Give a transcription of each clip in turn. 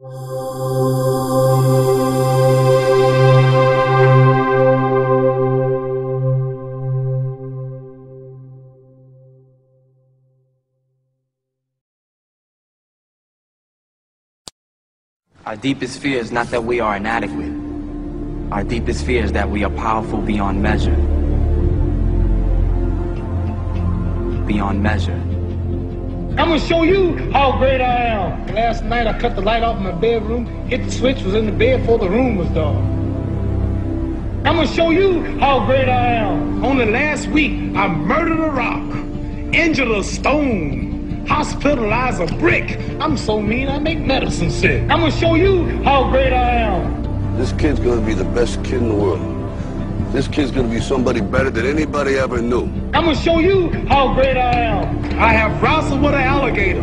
Our deepest fear is not that we are inadequate. Our deepest fear is that we are powerful beyond measure. Beyond measure. I'm gonna show you how great I am. Last night I cut the light off my bedroom, hit the switch, was in the bed before the room was dark. I'm gonna show you how great I am. Only last week I murdered a rock. Angela Stone. Hospitalize a brick. I'm so mean, I make medicine sick. I'm gonna show you how great I am. This kid's gonna be the best kid in the world. This kid's gonna be somebody better than anybody ever knew. I'm gonna show you how great I am. I have wrestled with an alligator.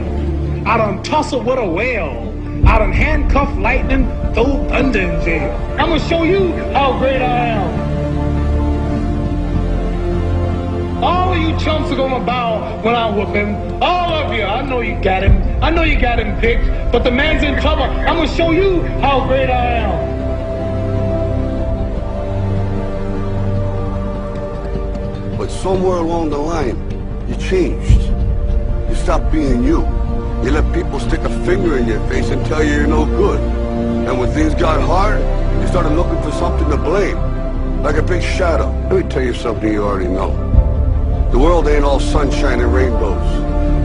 I done tussled with a whale. I done handcuffed lightning, throw thunder in jail. I'm gonna show you how great I am. All of you chumps are gonna bow when I whoop him. All of you, I know you got him. I know you got him picked, but the man's in trouble. I'm gonna show you how great I am. But somewhere along the line, you changed. You stopped being you. You let people stick a finger in your face and tell you you're no good. And when things got hard, you started looking for something to blame, like a big shadow. Let me tell you something you already know. The world ain't all sunshine and rainbows.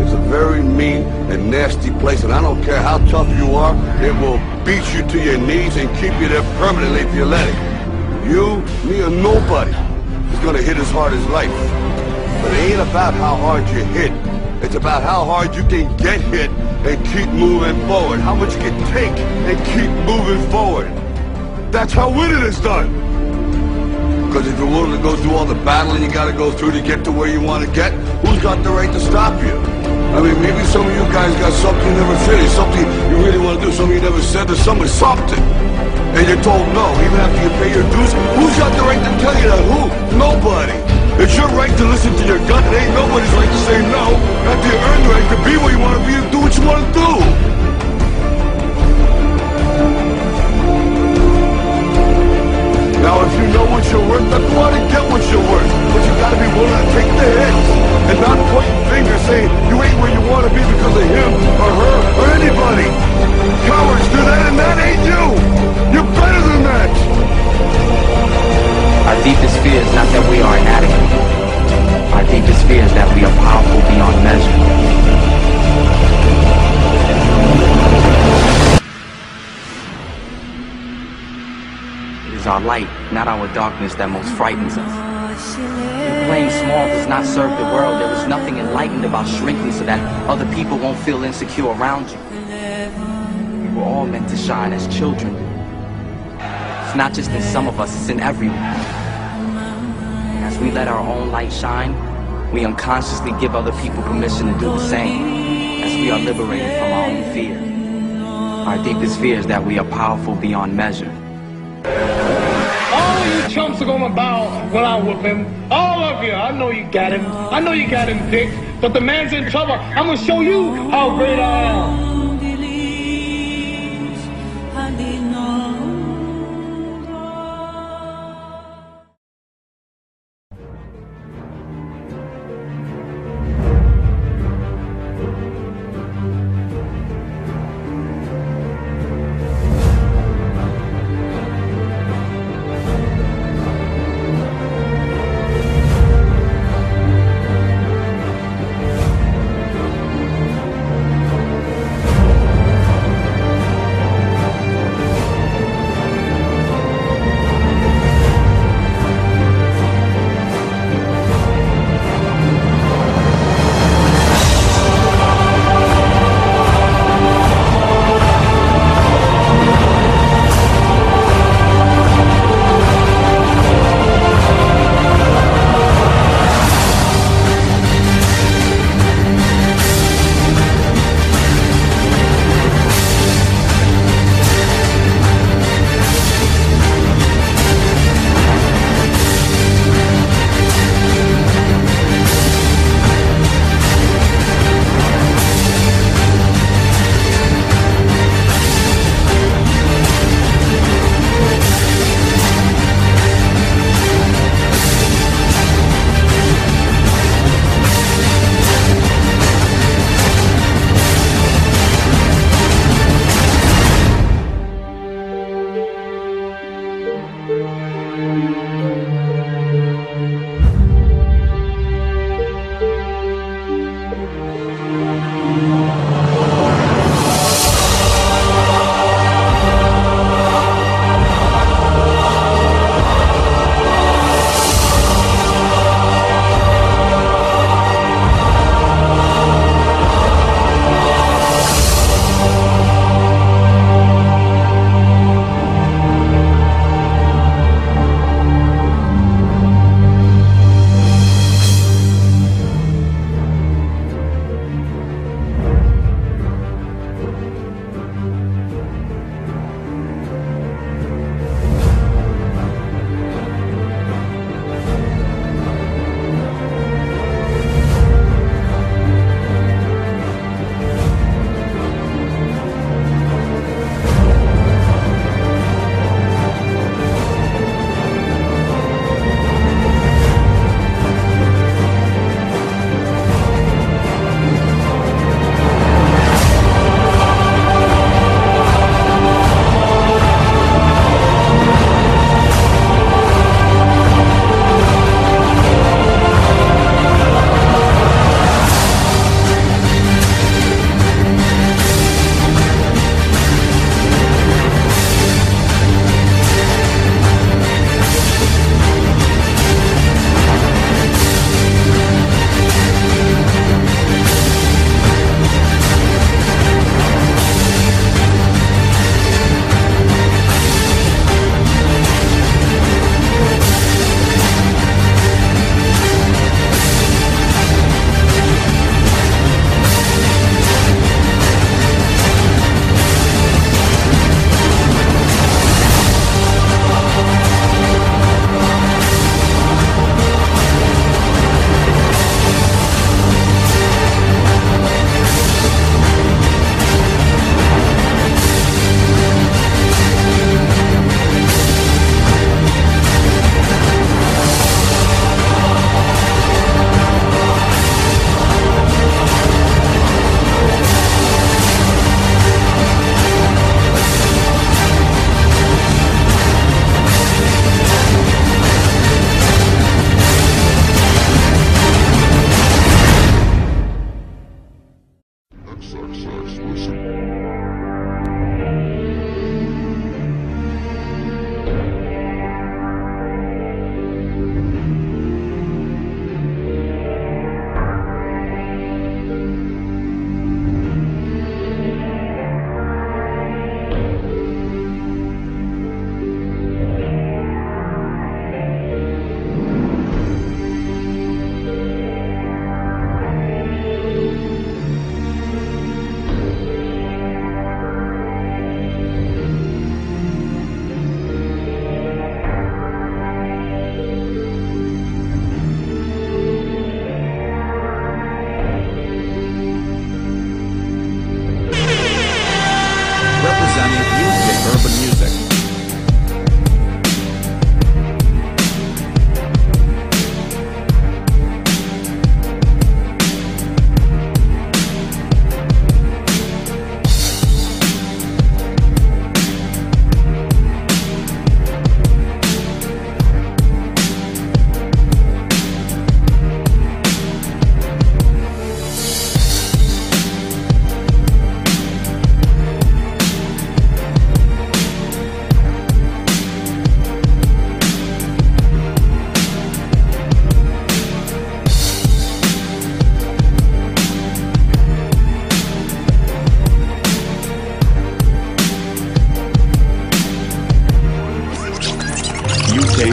It's a very mean and nasty place, and I don't care how tough you are, it will beat you to your knees and keep you there permanently if you let it. You, me, or nobody is gonna hit as hard as life. But it ain't about how hard you hit. It's about how hard you can get hit and keep moving forward. How much you can take and keep moving forward. That's how winning is done. Because if you're willing to go through all the battling you gotta go through to get to where you wanna get, who's got the right to stop you? I mean, maybe some of you guys got something you never finished, something you really want to do, something you never said to someone, something. And you're told no, even after you pay your dues. Who's got the right to tell you that? Who? Nobody. It's your right to listen to your gut. It ain't nobody's right to say no. After you earn the right to be where you want to be and do what you want to do. Now, if you know what you're worth, then go out and get what you're worth. But you got to be willing to take the hits and not pointing fingers saying you ain't where you want to be because of him or her or anybody. Cowards do that, and that ain't you. You're better than that. Our deepest fear is not that we are inadequate. Our deepest fear is that we are powerful beyond measure. It is our light, not our darkness, that most frightens us. Playing small does not serve the world. There is nothing enlightened about shrinking so that other people won't feel insecure around you. We were all meant to shine as children. It's not just in some of us, it's in everyone. As we let our own light shine, we unconsciously give other people permission to do the same, as we are liberated from our own fear. Our deepest fear is that we are powerful beyond measure. All you chumps are gonna bow when I whoop him. All of you, I know you got him. I know you got him picked, but the man's in trouble. I'm gonna show you how great I am.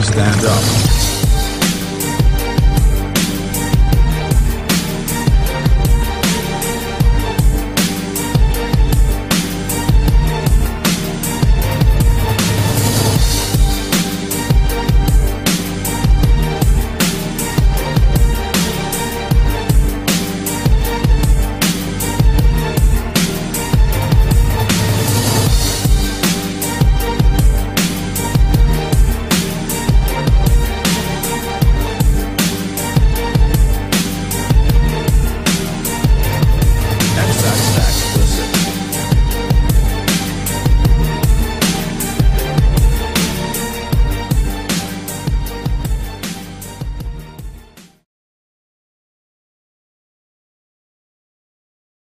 Stand up.